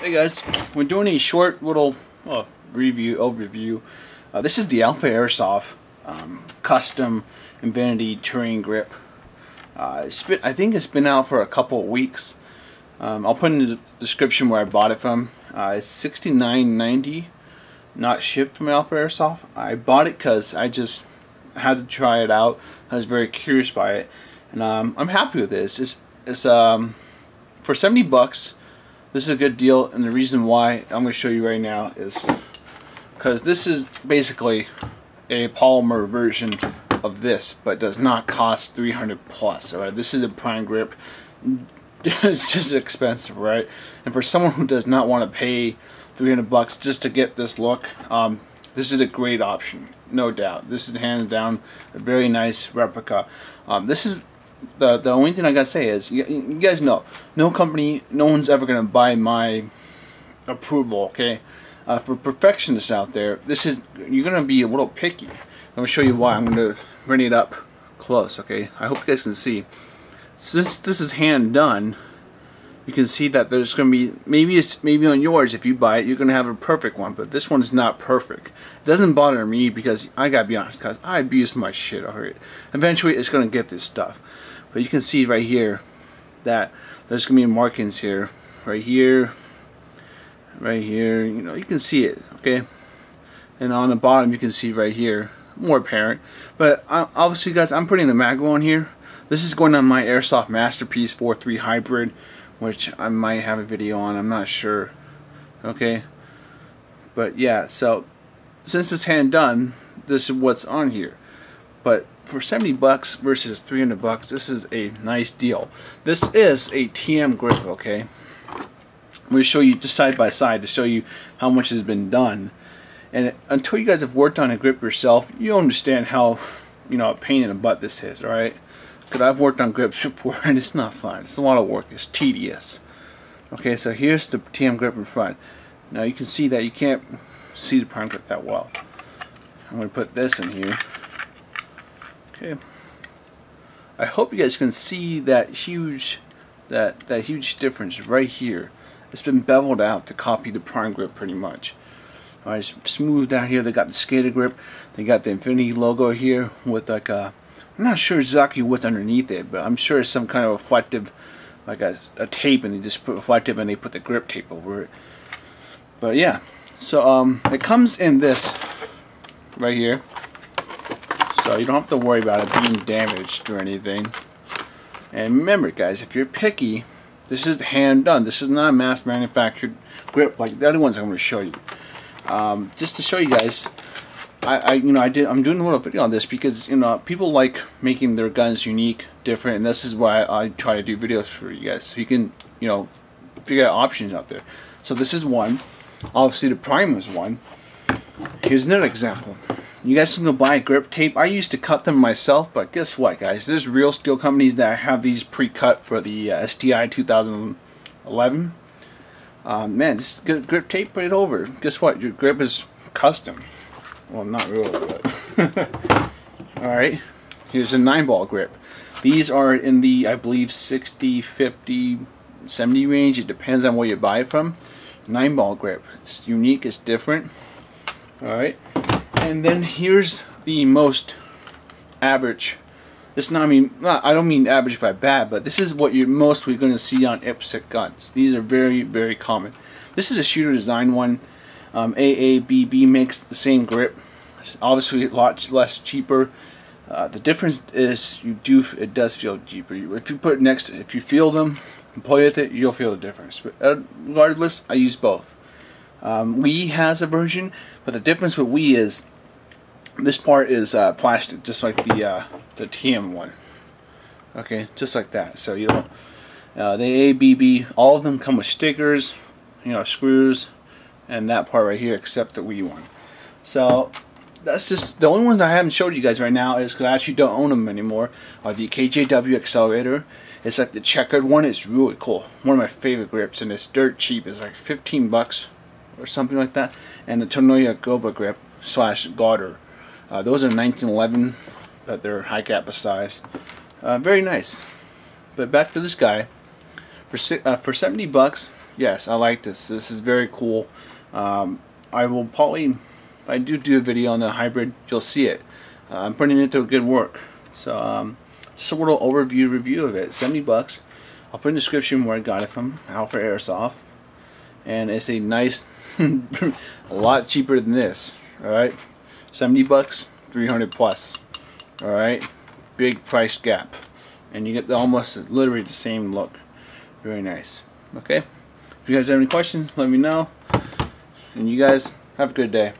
Hey guys, we're doing a short little overview. This is the Alpha Airsoft Custom Infinity Terrain Grip. I think it's been out for a couple of weeks. I'll put in the description where I bought it from. It's $69.90, not shipped from Alpha Airsoft. I bought it because I just had to try it out. I was very curious by it, and I'm happy with this. It's for 70 bucks. This is a good deal, and the reason why I'm going to show you right now is because this is basically a polymer version of this, but does not cost $300 plus. All right? This is a Prime Grip. It's just expensive, right? And for someone who does not want to pay $300 just to get this look, this is a great option, no doubt. This is hands down a very nice replica. This is the only thing I gotta say is, you guys know, no one's ever gonna buy my approval, okay? For perfectionists out there, you're gonna be a little picky. I'm gonna show you why. I'm gonna bring it up close, okay? I hope you guys can see. Since this is hand done, you can see that there's gonna be, maybe on yours, if you buy it, you're gonna have a perfect one, but this one's not perfect. It doesn't bother me because I gotta be honest, cause I abuse my shit, alright? Eventually it's gonna get this stuff. But you can see right here that there's gonna be markings here, right here, you know, you can see it, okay? And on the bottom you can see right here, more apparent. But obviously guys, I'm putting the Mago on here. This is going on my Airsoft Masterpiece 4-3 Hybrid, which I might have a video on, I'm not sure, okay? But yeah, so since it's hand done, this is what's on here. But for 70 bucks versus 300 bucks, this is a nice deal. This is a TM grip, okay? I'm going to show you just side by side to show you how much has been done. And until you guys have worked on a grip yourself, you understand how, you know, a pain in the butt this is, all right? Because I've worked on grips before and it's not fun. It's a lot of work. It's tedious. Okay, so here's the TM grip in front. Now you can see that you can't see the Prime Grip that well. I'm going to put this in here. Okay. I hope you guys can see that huge difference right here. It's been beveled out to copy the Prime Grip pretty much. Alright, smooth down here. They got the Skater Grip. They got the Infinity logo here with like a, I'm not sure exactly what's underneath it, but I'm sure it's some kind of reflective, like a tape, and they just put reflective and they put the grip tape over it. But yeah, so it comes in this right here, so you don't have to worry about it being damaged or anything. And remember guys, if you're picky, this is hand done. This is not a mass manufactured grip like the other ones I'm going to show you. Just to show you guys, I'm doing a little video on this because, you know, people like making their guns unique, different, and this is why I try to do videos for you guys, so you can, you know, figure out options out there. So this is one. Obviously the Prime was one. Here's another example. You guys can go buy grip tape. I used to cut them myself, but guess what guys, there's real steel companies that have these pre-cut for the STI 2011. Man, just get grip tape, put it over. Guess what, your grip is custom. Well, not really, but alright, here's a 9-ball grip. These are in the, I believe, 60, 50, 70 range. It depends on where you buy it from. 9-ball grip. It's unique, it's different. Alright, and then here's the most average. It's not, I don't mean average by bad, but this is what you're mostly going to see on IPSC guns. These are very, very common. This is a shooter design one. AABB makes the same grip. It's obviously a lot less cheaper. The difference is it does feel cheaper. If you put it next, if you feel them and play with it, you'll feel the difference. But regardless, I use both. Wii has a version, but the difference with Wii is this part is plastic, just like the TM one. Okay, just like that. So you don't. The AABB, all of them come with stickers, you know, screws, and that part right here, except the Wii one. So that's just the only ones I haven't showed you guys right now is because I actually don't own them anymore. The KJW Accelerator. It's like the checkered one. It's really cool. One of my favorite grips, and it's dirt cheap. It's like 15 bucks or something like that. And the Tonoya Goba grip / garter. Those are 1911, but they're high kappa size. Very nice. But back to this guy for 70 bucks. yes, I like this. This is very cool. I will probably, if I do a video on the hybrid, you'll see it. I'm putting it to good work. So just a little overview review of it. $70. I'll put in the description where I got it from, Alpha Airsoft. And it's a nice, a lot cheaper than this. Alright, $70, 300 plus. Alright, big price gap. And you get the, almost literally the same look. Very nice. Okay, if you guys have any questions, let me know. And you guys have a good day.